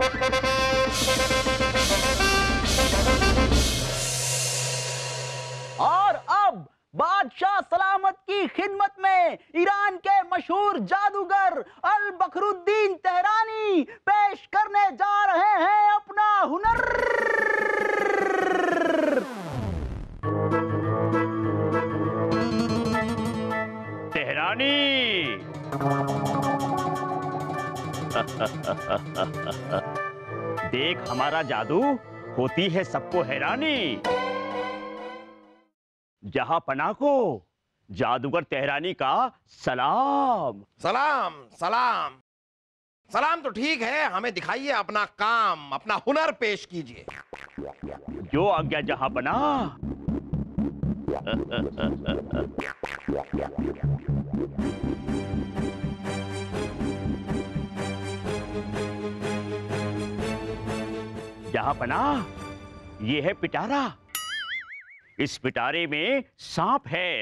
और अब बादशाह सलामत की खिदमत में ईरान के मशहूर जादूगर अल बकरुद्दीन तेहरानी पेश करने जा रहे हैं अपना हुनर। तेहरानी देख हमारा जादू, होती है सबको हैरानी। जहां पनाह को जादूगर तेहरानी का सलाम। सलाम सलाम सलाम तो ठीक है, हमें दिखाइए अपना काम, अपना हुनर पेश कीजिए। जो आज्ञा जहां पनाह। जहां पनाह, ये है पिटारा। इस पिटारे में सांप है।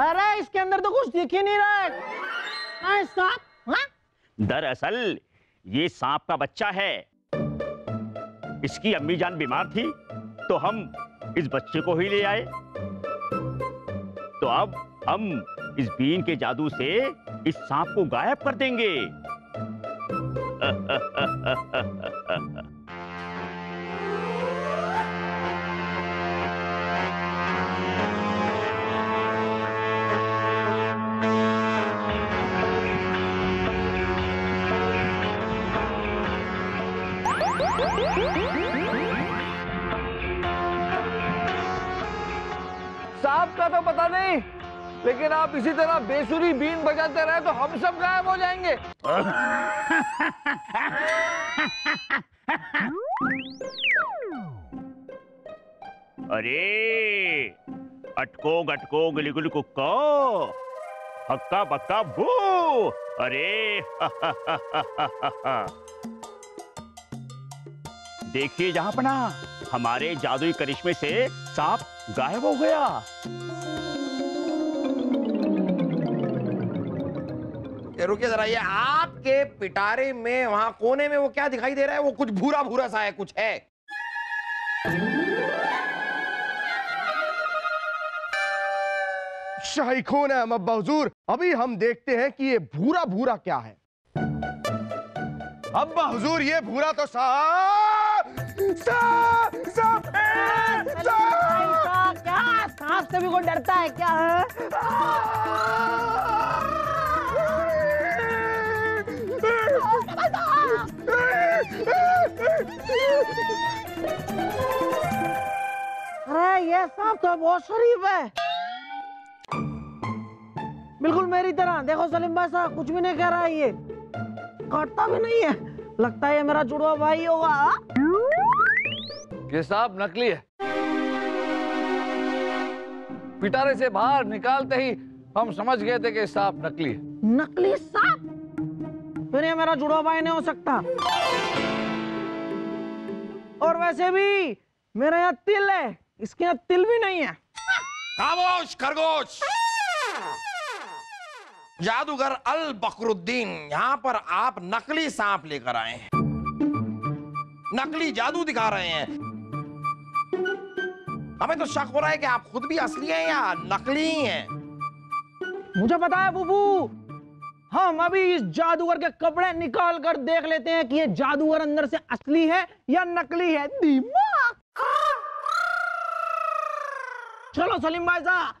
अरे इसके अंदर तो कुछ दिख ही नहीं रहा है। सांप? दरअसल ये सांप का बच्चा है। इसकी अम्मी जान बीमार थी तो हम इस बच्चे को ही ले आए। तो अब हम इस बीन के जादू से इस सांप को गायब कर देंगे। सांप का तो पता नहीं, लेकिन आप इसी तरह बेसुरी बीन बजाते रहे तो हम सब गायब हो जाएंगे। अरे अटको गटको गिली गुली कुक्को हक्का बक्का भू। अरे देखिए जहां पना, हमारे जादुई करिश्मे से सांप गायब हो गया। रुकिए जरा, ये आपके पिटारे में वहां कोने में वो क्या दिखाई दे रहा है? वो कुछ भूरा भूरा सा है, कुछ है। शाही खून है अब्बा हुजूर, अभी हम देखते हैं कि ये भूरा भूरा क्या है। अब्बा हुजूर ये भूरा तो सांप है। क्या सांप से भी कोई डरता है क्या? ये सांप तो बहुत शरीफ है, बिल्कुल मेरी तरह। देखो सलीम भाई साहब, कुछ भी नहीं कह रहा है, ये काटता भी नहीं है। लगता है ये मेरा जुड़वा भाई होगा। ये सांप नकली है। पिटारे से बाहर निकालते ही हम समझ गए थे कि सांप नकली है। नकली सांप? फिर ये मेरा जुड़वा भाई नहीं हो सकता। और वैसे भी मेरे यहाँ तिल है, इसके यहाँ तिल भी नहीं है। खामोश खरगोश। जादूगर अल बकरुद्दीन, यहाँ पर आप नकली सांप लेकर आए हैं, नकली जादू दिखा रहे हैं। हमें तो शक हो रहा है कि आप खुद भी असली हैं या नकली हैं। मुझे पता है बुबू, हम अभी इस जादूगर के कपड़े निकाल कर देख लेते हैं कि ये जादूगर अंदर से असली है या नकली है। दिमाग। चलो सलीम भाई साहब।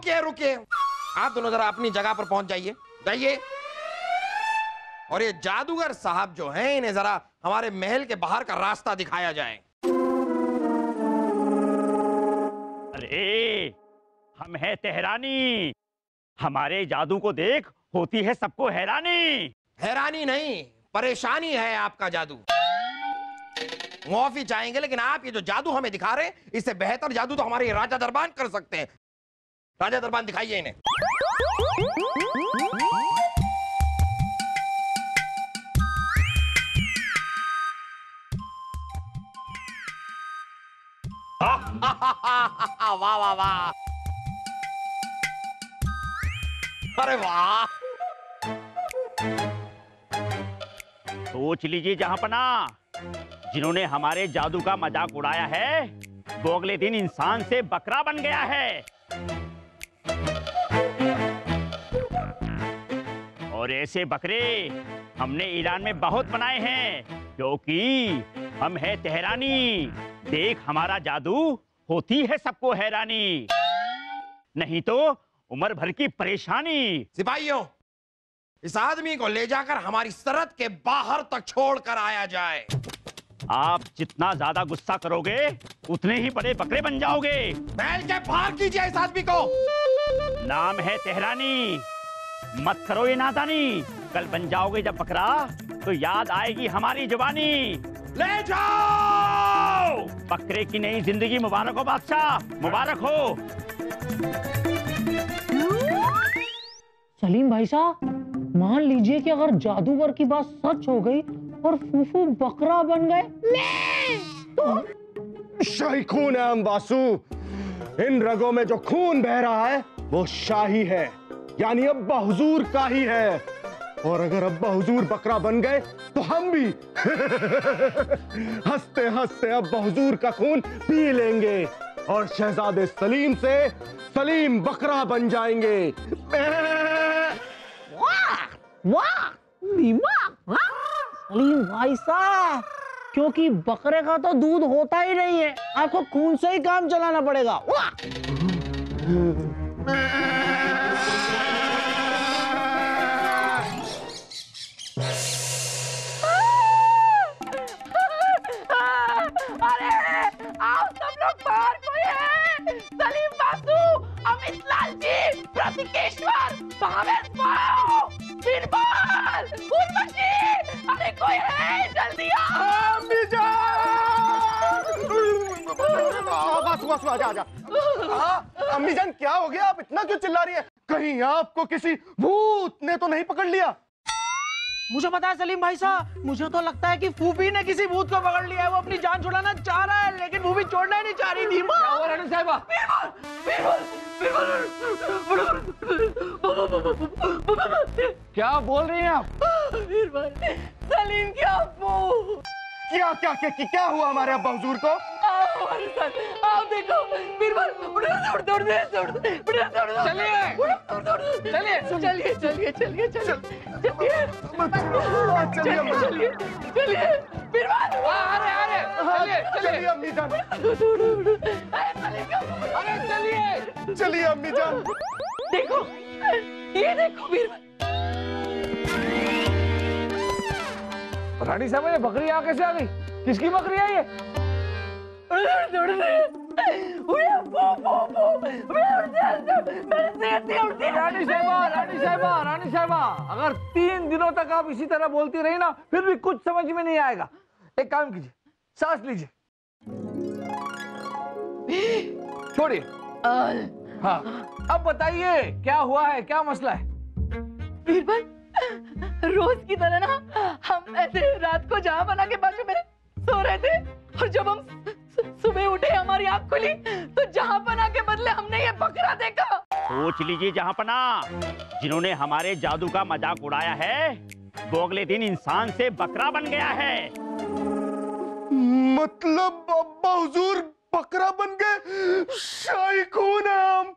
रुकिए, आप दोनों जरा अपनी जगह पर पहुंच जाइए। और ये जादूगर साहब जो हैं, इन्हें जरा हमारे महल के बाहर का रास्ता दिखाया जाए। अरे हम है तेहरानी, हमारे जादू को देख होती है सबको हैरानी। हैरानी नहीं, परेशानी है आपका जादू। माफी चाहेंगे, लेकिन आप ये जो जादू हमें दिखा रहे हैं, इससे बेहतर जादू तो हमारे राजा दरबान कर सकते हैं। राजा दरबान दिखाइए इन्हें। वाह वाह वाह, अरे वाह। सोच लीजिए जहांपना, जिन्होंने हमारे जादू का मजाक उड़ाया है वो अगले दिन इंसान से बकरा बन गया है। और ऐसे बकरे हमने ईरान में बहुत बनाए हैं, क्योंकि हम है तेहरानी। देख हमारा जादू होती है सबको हैरानी, नहीं तो उम्र भर की परेशानी। सिपाहियों, इस आदमी को ले जाकर हमारी सरहद के बाहर तक छोड़ कर आया जाए। आप जितना ज्यादा गुस्सा करोगे उतने ही बड़े बकरे बन जाओगे। बैल के बाहर कीजिए इस आदमी को। नाम है तेहरानी, मत करो ये नादानी। कल बन जाओगे जब बकरा तो याद आएगी हमारी जुबानी। ले जाओ बकरे की नई जिंदगी। मुबारक हो बादशाह, मुबारक हो। सलीम भाई साहब, मान लीजिए कि अगर जादूगर की बात सच हो गई और फूफू बकरा बन गए तो? शाही खून है अंबासू। इन रगों में जो खून बह रहा है वो शाही है, यानी अब्बा हुजूर का ही है। और अगर अब्बा हुजूर बकरा बन गए तो हम भी हंसते हंसते अब्बा हुजूर का खून पी लेंगे और शहजादे सलीम से सलीम बकरा बन जाएंगे। वाह सलीम भाई साहब, क्योंकि बकरे का तो दूध होता ही नहीं है, आपको खून से ही काम चलाना पड़ेगा। वाह अरे आप सब लोग बाहर कोई है? सलीम बासू, अमित लाल जी, प्रतिकेश्वर, भावेश पाओ, बीरबल, उर्वशी, अरे कोई है? जल्दी आओ। अम्मी जान, क्या हो गया? आप इतना क्यों चिल्ला रही है? कहीं आपको किसी भूत ने तो नहीं पकड़ लिया? मुझे पता है सलीम भाई साहब, मुझे तो लगता है कि फूफी ने किसी भूत को पकड़ लिया है। वो अपनी जान छुड़ाना चाह रहा है, लेकिन फूफी छोड़ना ही नहीं चाह रही। क्या बोल रही हैं आप? सलीम की अब्बू। क्या क्या क्या क्या हुआ हमारे अब्बा हुजूर को? आप देखो, बीरबल चलिए अम्मी जान। देखो, ये देखो बीरबल। रानी साहब, ये बकरी आ कैसे आ गई? किसकी बकरी है ये? रानी साहबा, अगर 3 दिनों तक आप इसी तरह बोलती रही ना, फिर भी कुछ समझ में नहीं आएगा। एक काम कीजिए, सांस लीजिए, छोड़िए। हाँ, अब बताइए क्या हुआ है, क्या मसला है? बीरबल, रोज की तरह ना हम ऐसे रात को जहाँ बना के बाजू में सो रहे थे, और जब हम सुबह उठे, हमारी आँख खुली तो जहाँ बना के बदले हमने ये बकरा देखा। सोच लीजिए जहाँ बना, जिन्होंने हमारे जादू का मजाक उड़ाया है वो अगले दिन इंसान से बकरा बन गया है। मतलब अब्बा हुजूर बकरा बन गए? शाही खून हम।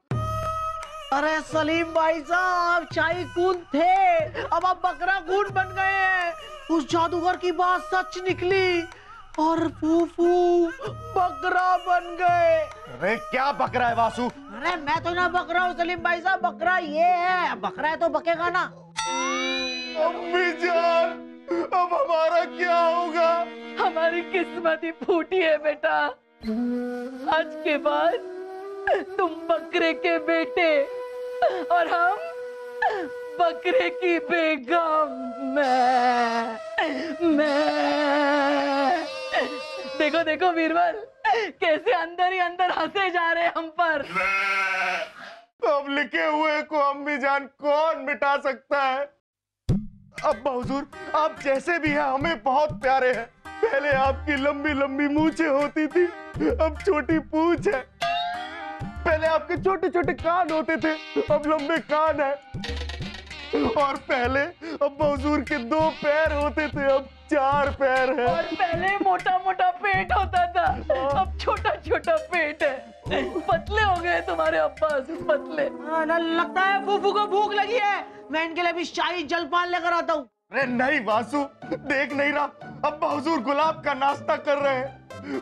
अरे सलीम भाई साहब, शाही खून थे, अब आप बकरा खून बन गए हैं। उस जादूगर की बात सच निकली और फूफू बकरा बन गए। अरे क्या बकरा है वासु? अरे मैं तो ना बकरा हूँ सलीम भाई साहब, बकरा ये है। बकरा है तो बकेगा ना। अम्मी जान, अब हमारा क्या होगा? हमारी किस्मत ही फूटी है बेटा। आज के बाद तुम बकरे के बेटे और हम बकरे की बेगम। मैं देखो देखो बीरबल, कैसे अंदर ही अंदर हंसे जा रहे हम पर। अब लिखे हुए को अम्मी जान कौन मिटा सकता है? अब्बा हुजूर, आप जैसे भी हैं हमें बहुत प्यारे हैं। पहले आपकी लंबी लंबी मूंछें होती थी, अब छोटी पूंछ है। पहले आपके छोटे छोटे कान होते थे, अब लंबे कान है। और पहले अब हुजूर के 2 पैर होते थे, अब 4 पैर है। और पहले मोटा मोटा पेट होता था, अब छोटा छोटा पेट है। पतले हो गए तुम्हारे अब्बास, पतले। ना लगता है फूफू को भूख लगी है। मैं इनके लिए भी शाही जलपान लेकर आता हूँ। अरे नहीं वासु, देख नहीं रहा, अब्बा हुजूर गुलाब का नाश्ता कर रहे हैं।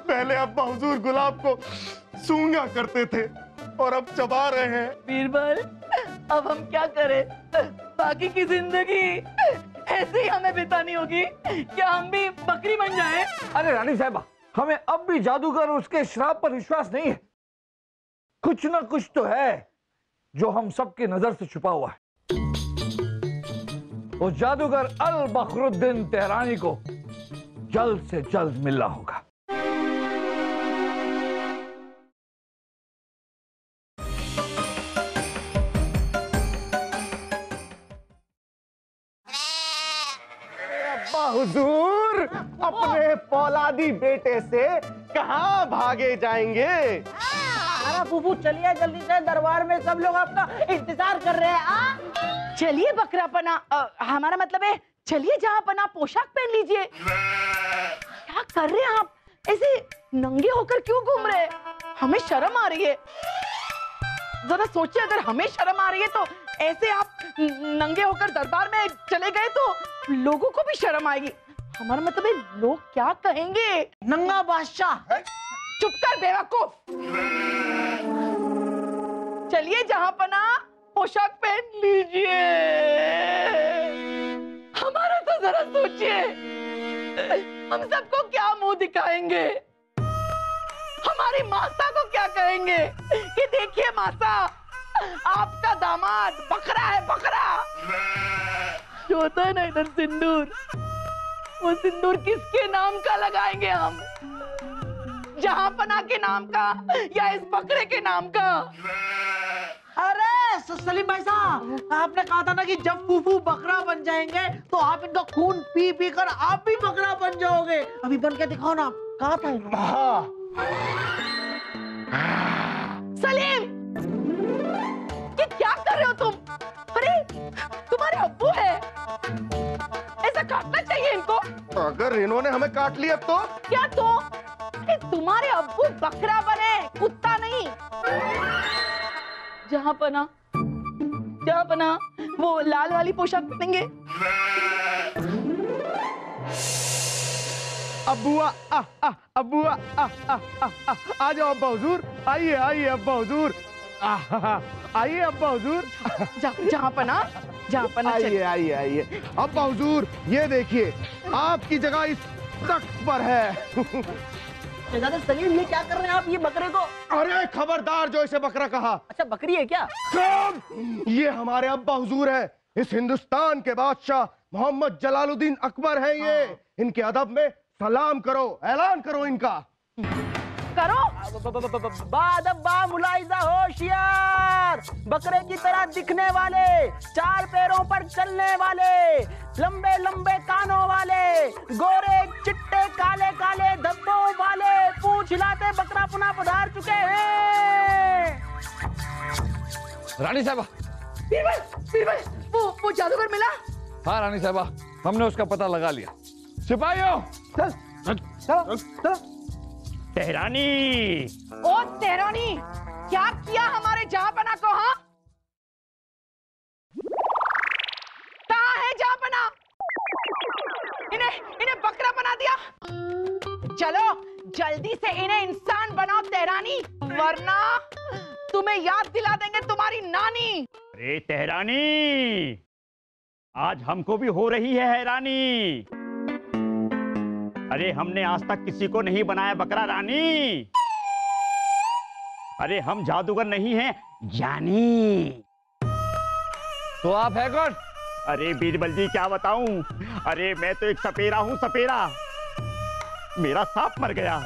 पहले अब्बा हुजूर गुलाब को सूंघा करते थे और अब चबा रहे हैं। बीरबल, अब हम क्या करें? बाकी की जिंदगी ऐसे ही हमें बितानी होगी? क्या हम भी बकरी बन जाएं? अरे रानी साहिबा, हमें अब भी जादूगर उसके श्राप पर विश्वास नहीं है। कुछ ना कुछ तो है जो हम सबकी नजर से छुपा हुआ है। उस जादूगर अल बकरुद्दीन तेहरानी को जल्द से जल्द मिलना होगा। हुजूर अपने पौलादी बेटे से कहाँ भागे जाएंगे? अरे फूफू चलिए जल्दी से, दरबार में सब लोग आपका इंतजार कर रहे हैं। चलिए बकरापना, हमारा मतलब है चलिए जहाँ पना पोशाक पहन लीजिए। क्या कर रहे हैं आप? ऐसे नंगे होकर क्यों घूम रहे हैं? हमें शर्म आ रही है। जरा सोचिए, अगर हमें शर्म आ रही है तो ऐसे आप नंगे होकर दरबार में चले गए तो लोगों को भी शर्म आएगी। हमारा मतलब है लोग क्या कहेंगे? नंगा बादशाह, चुप कर बेवकूफ। चलिए जहाँ पना पोशाक पहन लीजिए। हमारा तो जरा सोचिए, हम सबको क्या मुंह दिखाएंगे? हमारी मासा को क्या कहेंगे कि देखिए मासा, आपका दामाद बकरा है, बकरा। जो होता है ना इधर सिंदूर, वो सिंदूर किसके नाम का लगाएंगे हम? जहाँ पना के नाम का या इस बकरे के नाम का? अरे सलीम भाई साहब, आपने कहा था ना कि जब फूफू बकरा बन जाएंगे तो आप इनका खून पी पी कर आप भी बकरा बन जाओगे। अभी बन के दिखाओ ना, कहा था सलीम। ये क्या कर रहे हो तुम? अरे तुम्हारे अब्बू है, ऐसा काटना चाहिए इनको। अगर इन्होंने हमें काट लिया तो क्या? तो अरे तुम्हारे अब्बू बकरा बने, कुत्ता नहीं। जहाँ पना, जहाँ पना, वो लाल वाली पोशाक पहनेंगे। अबुआ आ आ, अबुआ आ आ आ, आ जाओ अब्बा हुजूर, आइए आइए अब्बा हुजूर, आइए अब्बा हुजूर। जहाँ पना, जहाँ पना, आइए आइए आइए अब्बा हुजूर। ये देखिए, आपकी जगह इस तख्त पर है। दादा सलीम, ये क्या कर रहे हैं आप? ये बकरे को? अरे खबरदार, जो इसे बकरा कहा। अच्छा बकरी है क्या? ये हमारे अब्बा हुजूर है, इस हिंदुस्तान के बादशाह मोहम्मद जलालुद्दीन अकबर है। ये इनके अदब में सलाम करो, ऐलान करो इनका। करो बा मुलाइजा, होशियार। बकरे की तरह दिखने वाले, 4 पैरों पर चलने वाले, लंबे लंबे कानों वाले, गोरे चिट्टे काले काले धब्बों वाले, पूंछ हिलाते बकरा पुनः पधार चुके हैं। रानी साहबा, वो जादूगर मिला? हाँ रानी साहबा, हमने उसका पता लगा लिया। सिपाहियों चल चल चल। तेहरानी, ओ तेहरानी, क्या किया हमारे जहाँ पना को? हाँ, कहाँ है जहाँ पना? इन्हें बकरा बना दिया। चलो जल्दी से इन्हें इंसान बनाओ तेहरानी, वरना तुम्हें याद दिला देंगे तुम्हारी नानी। अरे तेहरानी, आज हमको भी हो रही है हैरानी। अरे हमने आज तक किसी को नहीं बनाया बकरा रानी। अरे हम जादूगर नहीं हैं, जानी। तो आप है कौन? अरे बीरबल जी क्या बताऊं, अरे मैं तो एक सपेरा हूं, सपेरा। मेरा सांप मर गया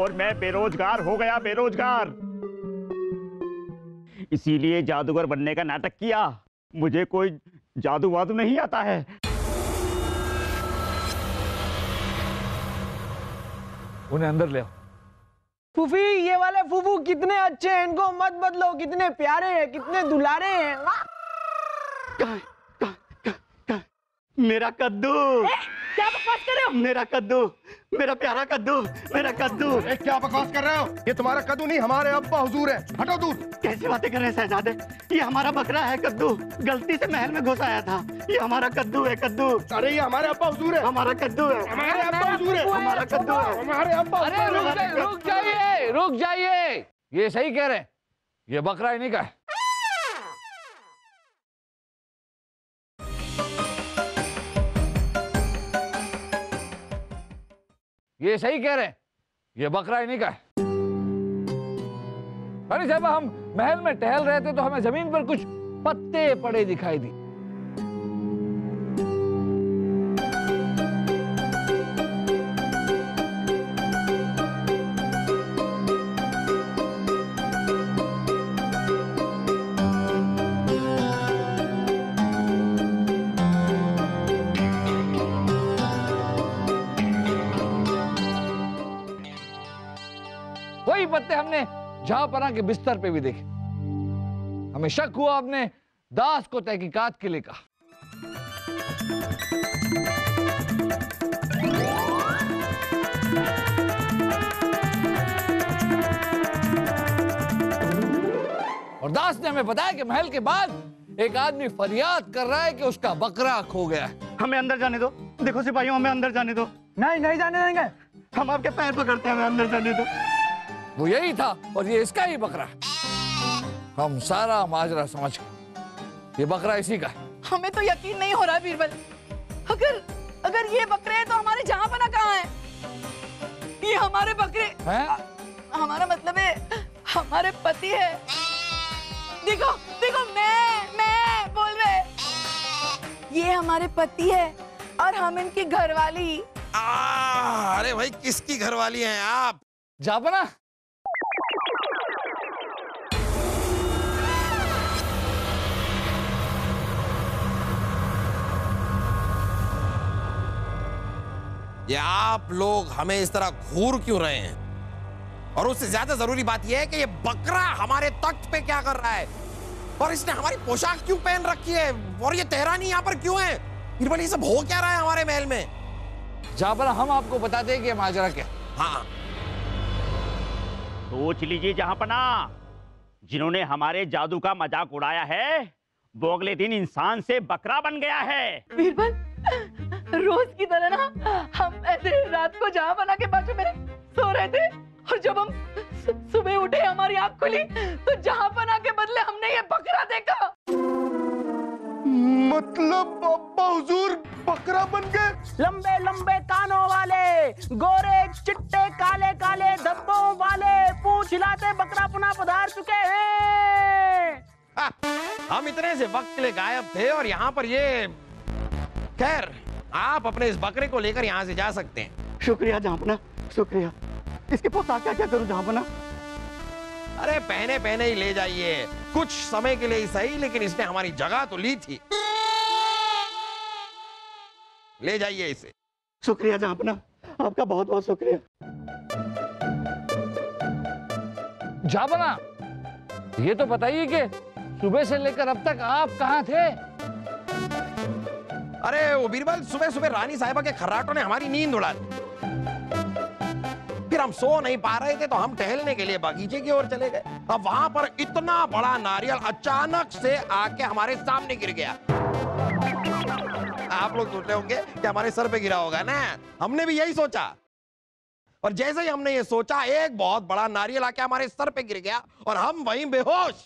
और मैं बेरोजगार हो गया, बेरोजगार। इसीलिए जादूगर बनने का नाटक किया। मुझे कोई जादू वादू नहीं आता है। उन्हें अंदर ले आओ। फूफी ये वाले फूफू कितने अच्छे हैं, इनको मत बदलो। कितने प्यारे हैं, कितने दुलारे हैं। कहाँ, कहाँ, कहाँ, कहाँ? मेरा कद्दू। क्या बकवास कर रहे हो? मेरा कद्दू, मेरा प्यारा कद्दू, मेरा कद्दू। क्या बकवास कर रहे हो? ये तुम्हारा कद्दू नहीं, हमारे अब्बा हुजूर है। हटो दूर। कैसी बातें कर रहे हैं शहजादे? ये हमारा बकरा है कद्दू, गलती से महल में घुस आया था। ये हमारा कद्दू है, कद्दू। अरे ये हमारे अब्बा हुजूर है, हमारा कद्दू है, हमारे अब्बा हुजूर है, हमारा कद्दू है, हमारे अब्बा। अरे रुक जाइए, रुक जाइए। ये सही कह रहे हैं, ये बकरा इन्हीं का है। ये सही कह रहे हैं, ये बकरा इन्हीं का है। अरे जब हम महल में टहल रहे थे तो हमें जमीन पर कुछ पत्ते पड़े दिखाई दिए। वही पत्ते हमने जहांपनाह के बिस्तर पे भी देखे। हमें शक हुआ, आपने दास को तहकीकात के लिए कहा। और दास ने हमें बताया कि महल के बाद एक आदमी फरियाद कर रहा है कि उसका बकरा खो गया है। हमें अंदर जाने दो। देखो सिपाहियों, हमें अंदर जाने दो। नहीं नहीं जाने देंगे, हम आपके पैर पकड़ते हैं, हमें अंदर जाने दो। वो यही था और ये इसका ही बकरा है। हम सारा माजरा समझ गए, ये बकरा इसी का है। हमें तो यकीन नहीं हो रहा बीरबल। अगर ये बकरे हैं तो हमारे जहां पना कहाँ है? ये हमारे बकरे हैं? हमारा मतलब है हमारे पति है। देखो देखो, मैं बोल रहे, ये हमारे पति है और हम इनकी घरवाली। अरे भाई, किसकी घरवाली हैं आप? जहांपनाह। ये आप लोग हमें इस तरह घूर क्यों रहे हैं? और उससे ज्यादा जरूरी बात यह है कि ये बकरा हमारे तख्त पे क्या कर रहा है, और इसने हमारी पोशाक क्यों पहन रखी है, और ये तेहरानी यहाँ पर क्यों है? बीरबल, ये सब हो क्या रहा है हमारे महल में? जहांपनाह, हम आपको बताते हैं कि ये माजरा क्या। हाँ, सोच लीजिए जहांपनाह, जिन्होंने हमारे जादू का मजाक उड़ाया है वो अगले दिन इंसान से बकरा बन गया है। बीरबल, रोज की तरह ना हम ऐसे रात को जहांपनाह के बाजू में सो रहे थे, और जब हम सुबह उठे, हमारी आंख खुली तो जहांपनाह के बदले हमने ये बकरा देखा। मतलब अब्बा हुजूर बकरा बन गए? लंबे लंबे कानों वाले, गोरे चिट्टे काले काले धब्बों वाले, पूंछ हिलाते बकरा पुनः पधार चुके हैं। हम इतने से वक्त के लिए गायब थे और यहाँ पर ये। खैर, आप अपने इस बकरे को लेकर यहाँ से जा सकते हैं। शुक्रिया जहांपनाह, शुक्रिया। इसके पोशाक क्या क्या करूँ जहांपनाह? अरे पहने पहने ही ले जाइए, कुछ समय के लिए ही सही, लेकिन इसने हमारी जगह तो ली थी। ले जाइए इसे। शुक्रिया जहांपनाह, आपका बहुत बहुत शुक्रिया। जहांपनाह, ये तो बताइए कि सुबह से लेकर अब तक आप कहाँ थे? अरे वो बीरबल, सुबह सुबह रानी साहिबा के खर्राटों ने हमारी नींद उड़ा दी। फिर हम सो नहीं पा रहे थे तो हम टहलने के लिए बागीचे की ओर चले गए। अब वहां पर इतना बड़ा नारियल अचानक से आके हमारे सामने गिर गया। आप लोग सोच रहे होंगे कि हमारे सर पे गिरा होगा ना, हमने भी यही सोचा। और जैसे ही हमने ये सोचा, एक बहुत बड़ा नारियल आके हमारे सर पे गिर गया और हम वहीं बेहोश।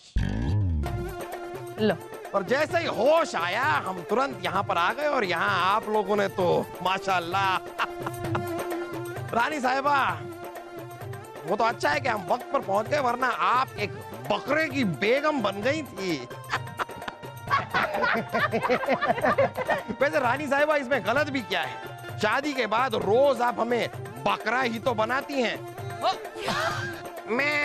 लो, और जैसे ही होश आया हम तुरंत यहाँ पर आ गए, और यहाँ आप लोगों ने तो माशाल्लाह। रानी साहिबा, वो तो अच्छा है कि हम वक्त पर पहुंच गए, वरना आप एक बकरे की बेगम बन गई थी। वैसे रानी साहिबा, इसमें गलत भी क्या है? शादी के बाद रोज आप हमें बकरा ही तो बनाती हैं। मैं